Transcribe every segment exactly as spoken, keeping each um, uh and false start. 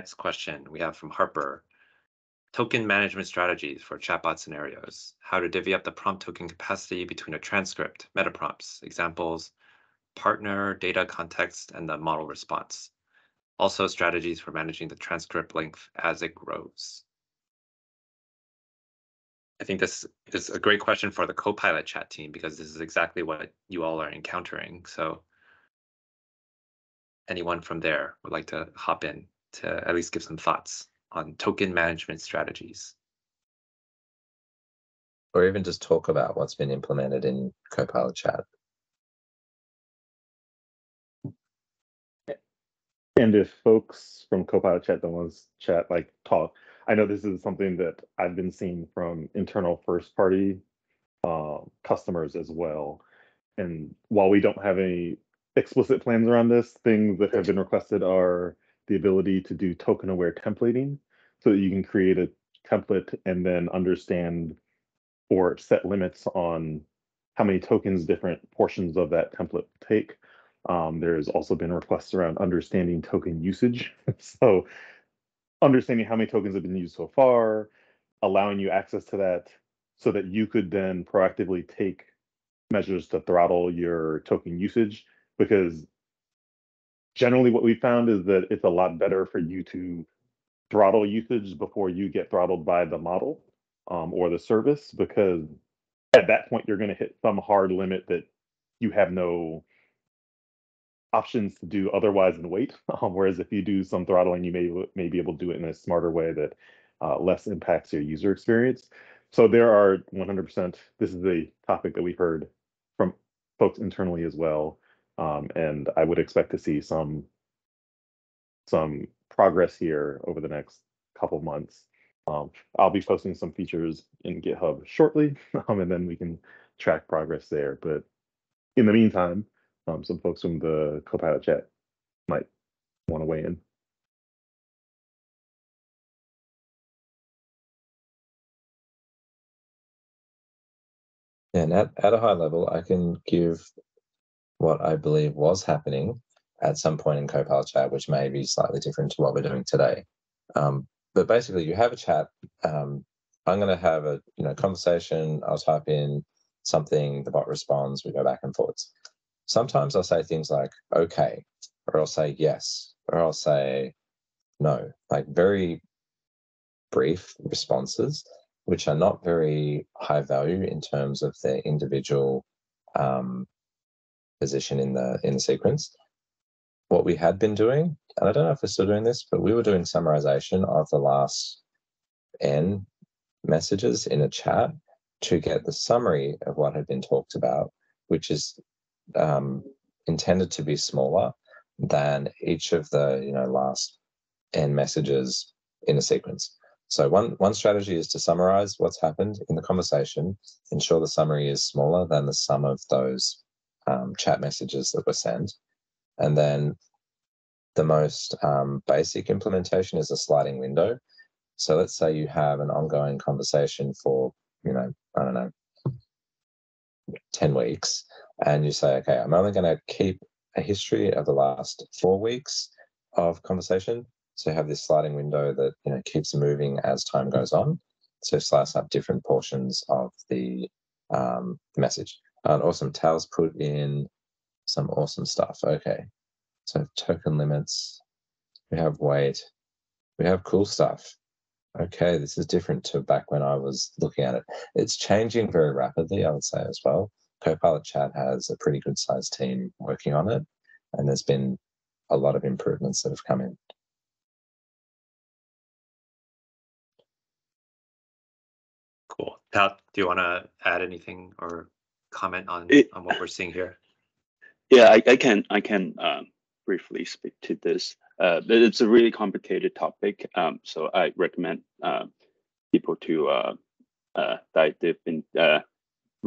next question we have from Harper. Token management strategies for chatbot scenarios. How to divvy up the prompt token capacity between a transcript, meta prompts, examples, partner, data context, and the model response. Also strategies for managing the transcript length as it grows. I think this is a great question for the Copilot chat team, because this is exactly what you all are encountering. So anyone from there would like to hop in to at least give some thoughts on token management strategies. Or even just talk about what's been implemented in Copilot chat. And if folks from Copilot chat don't want to chat, like talk, I know this is something that I've been seeing from internal first party uh, customers as well. And while we don't have any explicit plans around this, things that have been requested are the ability to do token aware templating, so that you can create a template and then understand or set limits on how many tokens different portions of that template take. Um, there's also been requests around understanding token usage. So understanding how many tokens have been used so far, allowing you access to that so that you could then proactively take measures to throttle your token usage, because generally what we found is that it's a lot better for you to throttle usage before you get throttled by the model um, or the service, because at that point you're going to hit some hard limit that you have no options to do otherwise and wait. Um, whereas if you do some throttling, you may, may be able to do it in a smarter way that uh, less impacts your user experience. So there are one hundred percent, this is a topic that we heard from folks internally as well. Um, and I would expect to see some, some progress here over the next couple months. Um, I'll be posting some features in GitHub shortly, um, and then we can track progress there. But in the meantime, Um, some folks from the Copilot chat might want to weigh in. And at, at a high level, I can give what I believe was happening at some point in Copilot chat, which may be slightly different to what we're doing today. Um, but basically, you have a chat. Um, I'm going to have a you know conversation. I'll type in something. The bot responds. We go back and forwards. Sometimes I'll say things like, okay, or I'll say yes, or I'll say no, like very brief responses, which are not very high value in terms of their individual um, position in the, in the sequence. What we had been doing, and I don't know if we're still doing this, but we were doing summarization of the last N messages in a chat to get the summary of what had been talked about, which is Um, intended to be smaller than each of the you know last N messages in a sequence. So one one strategy is to summarize what's happened in the conversation, ensure the summary is smaller than the sum of those um, chat messages that were sent. And then the most um, basic implementation is a sliding window. So let's say you have an ongoing conversation for, you know, I don't know, ten weeks, and you say, okay, I'm only going to keep a history of the last four weeks of conversation. So you have this sliding window that you know keeps moving as time goes on. So slice up different portions of the um, message. And awesome, Tal's put in some awesome stuff. Okay, so token limits, we have weight, we have cool stuff. Okay, this is different to back when I was looking at it. It's changing very rapidly, I would say, as well. Copilot chat has a pretty good sized team working on it, and there's been a lot of improvements that have come in. Cool. Pat, do you want to add anything or comment on, it, on what we're seeing here? Yeah, I, I can, I can um, briefly speak to this. Uh, but it's a really complicated topic, um, so I recommend uh, people to uh, uh, dive deep and uh,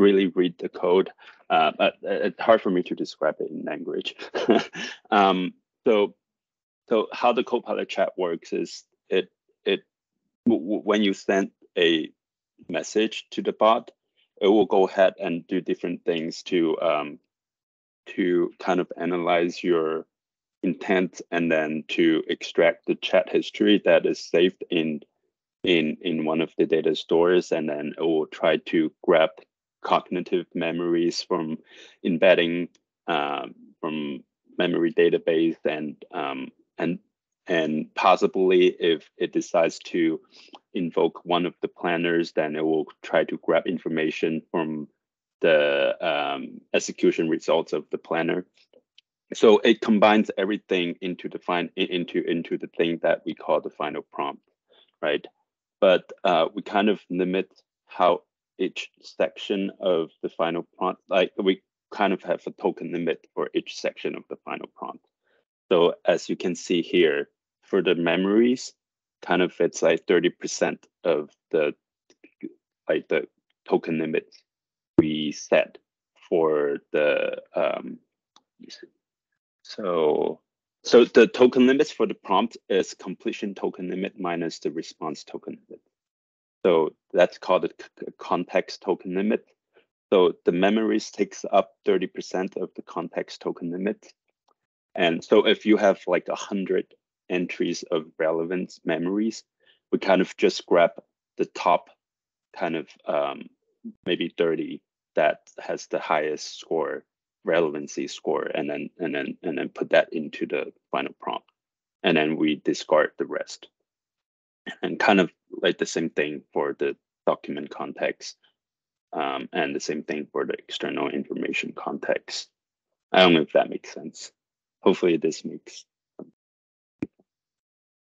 really read the code. Uh, but it's hard for me to describe it in language. um, so, so how the Copilot chat works is it it w when you send a message to the bot, it will go ahead and do different things to um, to kind of analyze your intent, and then to extract the chat history that is saved in in in one of the data stores, and then it will try to grab cognitive memories from embedding uh, from memory database, and um, and and possibly if it decides to invoke one of the planners, then it will try to grab information from the um, execution results of the planner. So it combines everything into the fin into into the thing that we call the final prompt, right? But uh, we kind of limit how each section of the final prompt, like we kind of have a token limit for each section of the final prompt. So as you can see here, for the memories, kind of it's like thirty percent of the like the token limit we set for the um, So, so the token limits for the prompt is completion token limit minus the response token limit. So that's called the context token limit. So the memories takes up thirty percent of the context token limit. And so if you have like one hundred entries of relevant memories, we kind of just grab the top kind of um, maybe thirty that has the highest score. Relevancy score, and then and then and then put that into the final prompt, and then we discard the rest. And kind of like the same thing for the document context, um, and the same thing for the external information context. I don't know if that makes sense. Hopefully this makes sense.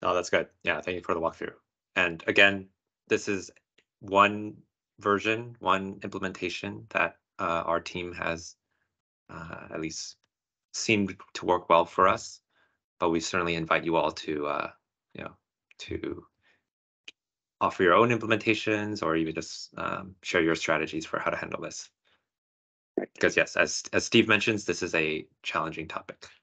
No, that's good. Yeah, thank you for the walkthrough. And again, this is one version, one implementation that uh, our team has Uh, at least seemed to work well for us, but we certainly invite you all to, uh, you know, to offer your own implementations, or even just um, share your strategies for how to handle this. Because yes, as as Steve mentions, this is a challenging topic.